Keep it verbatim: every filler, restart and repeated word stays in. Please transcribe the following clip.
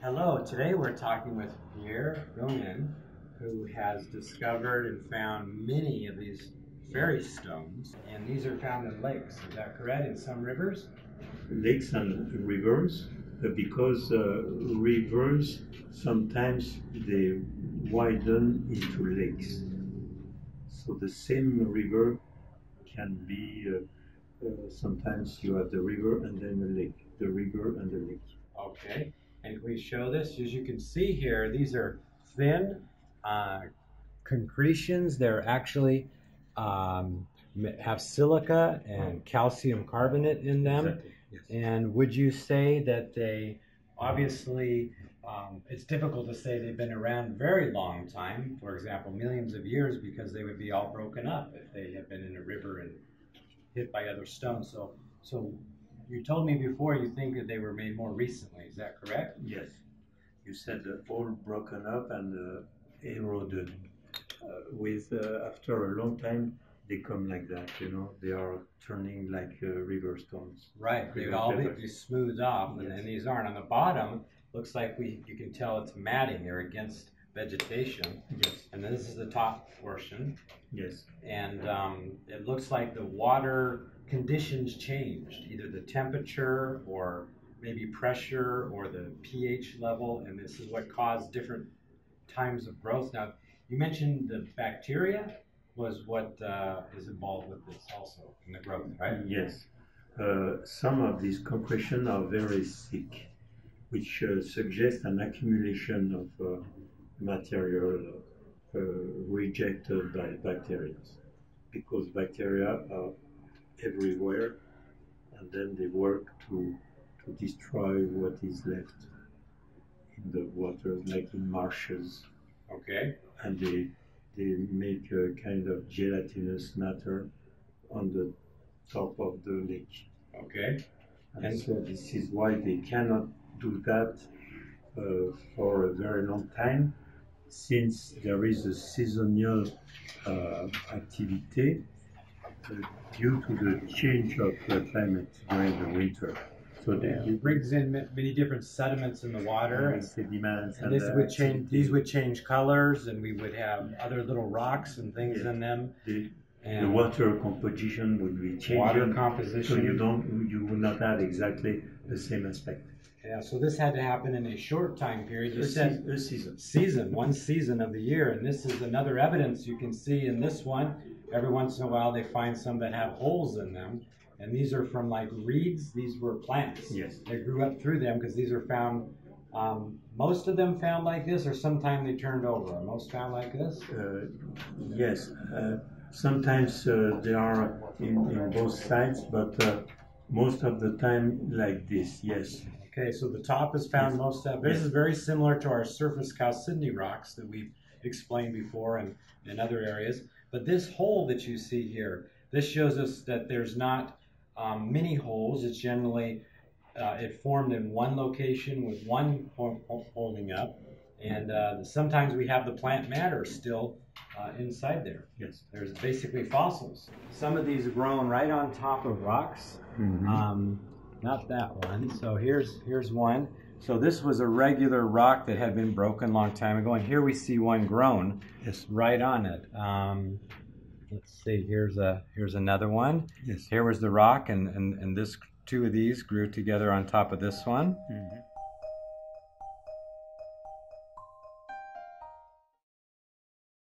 Hello, today we're talking with Pierre Roman, who has discovered and found many of these fairy stones, and these are found in lakes, is that correct, in some rivers? Lakes and rivers, because uh, rivers sometimes they widen into lakes. So the same river can be, uh, uh, sometimes you have the river and then the lake, the river and the lake. Okay, and we show this, as you can see here, these are thin uh, concretions. They're actually um, have silica and calcium carbonate in them. Exactly. Yes. And would you say that they obviously, um, it's difficult to say they've been around a very long time, for example, millions of years, because they would be all broken up if they had been in a river and hit by other stones. So, so you told me before you think that they were made more recently, is that correct? Yes. You said that all broken up and uh, eroded. Uh, with uh, after a long time, they come like that, you know, they are turning like uh, river stones. Right, they would all be smoothed off, yes. And, and these aren't. On the bottom, looks like we you can tell it's matting, they're against vegetation. Yes. And then this is the top portion. Yes. And um, it looks like the water conditions changed, either the temperature or maybe pressure or the pH level, and this is what caused different times of growth. Now, you mentioned the bacteria was what uh, is involved with this also in the growth, right? Yes. Uh, some of these compressions are very thick, which uh, suggests an accumulation of uh, material uh, rejected by bacteria, because bacteria are everywhere, and then they work to, to destroy what is left in the water, like in marshes. Okay. And they They make a kind of gelatinous matter on the top of the lake. Okay. And, and so this is why they cannot do that uh, for a very long time, since there is a seasonal uh, activity uh, due to the change of the climate during the winter. So yeah. It brings in many different sediments in the water, and, and, and this would change, these would change colors, and we would have other little rocks and things, yes, in them. The, and the water composition would be changing. Water composition. So you don't, you would not have exactly the same aspect. Yeah. So this had to happen in a short time period. You said a season, season, one season of the year, and this is another evidence you can see in this one. Every once in a while, they find some that have holes in them. And these are from like reeds. These were plants. Yes. They grew up through them because these are found, um, most of them found like this, or sometimes they turned over. Are most found like this? Uh, yes. Uh, sometimes uh, they are in, in both sides, but uh, most of the time like this, yes. Okay, so the top is found, yes, most of. This yes. is very similar to our surface chalcedony rocks that we've explained before and in other areas. But this hole that you see here, this shows us that there's not Um, many holes. It's generally uh, it formed in one location with one holding up, and uh, sometimes we have the plant matter still uh, inside there. Yes, there's basically fossils. Some of these are grown right on top of rocks. Mm-hmm. Um, not that one. So here's here's one. So this was a regular rock that had been broken a long time ago, and here we see one grown. Yes, right on it. Um, Let's see, here's a here's another one. Yes. Here was the rock, and, and, and this two of these grew together on top of this one. Mm-hmm.